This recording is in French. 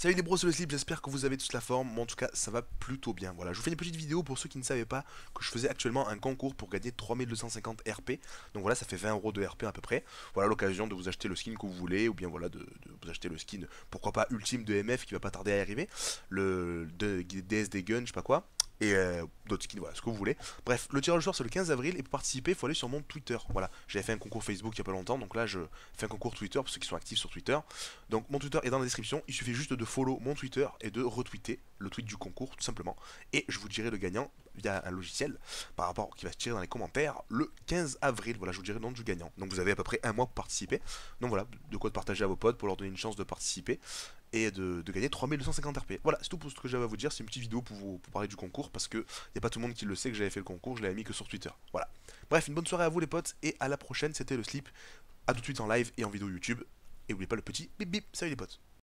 Salut les bros, c'est le slip, j'espère que vous avez tous la forme, bon, en tout cas ça va plutôt bien. Voilà, je vous fais une petite vidéo pour ceux qui ne savaient pas que je faisais actuellement un concours pour gagner 3250 RP. Donc voilà, ça fait 20 € de RP à peu près. Voilà l'occasion de vous acheter le skin que vous voulez, ou bien voilà de vous acheter le skin, pourquoi pas ultime de MF qui va pas tarder à arriver, le DSD Gun, je sais pas quoi. Et d'autres skins, voilà, ce que vous voulez. Bref, le tirage au sort c'est le 15 avril et pour participer il faut aller sur mon Twitter. Voilà, j'avais fait un concours Facebook il y a pas longtemps, donc là je fais un concours Twitter pour ceux qui sont actifs sur Twitter. Donc mon Twitter est dans la description, il suffit juste de follow mon Twitter et de retweeter le tweet du concours tout simplement. Et je vous dirai le gagnant via un logiciel par rapport qui va se tirer dans les commentaires le 15 avril. Voilà, je vous dirai le nom du gagnant. Donc vous avez à peu près un mois pour participer. Donc voilà, de quoi partager à vos potes pour leur donner une chance de participer et de gagner 3250 RP. Voilà, c'est tout pour ce que j'avais à vous dire, c'est une petite vidéo pour parler du concours parce que y a pas tout le monde qui le sait que j'avais fait le concours, je l'avais mis que sur Twitter. Voilà. Bref, une bonne soirée à vous les potes et à la prochaine, c'était le slip. À tout de suite en live et en vidéo YouTube et n'oubliez pas le petit bip bip. Salut les potes.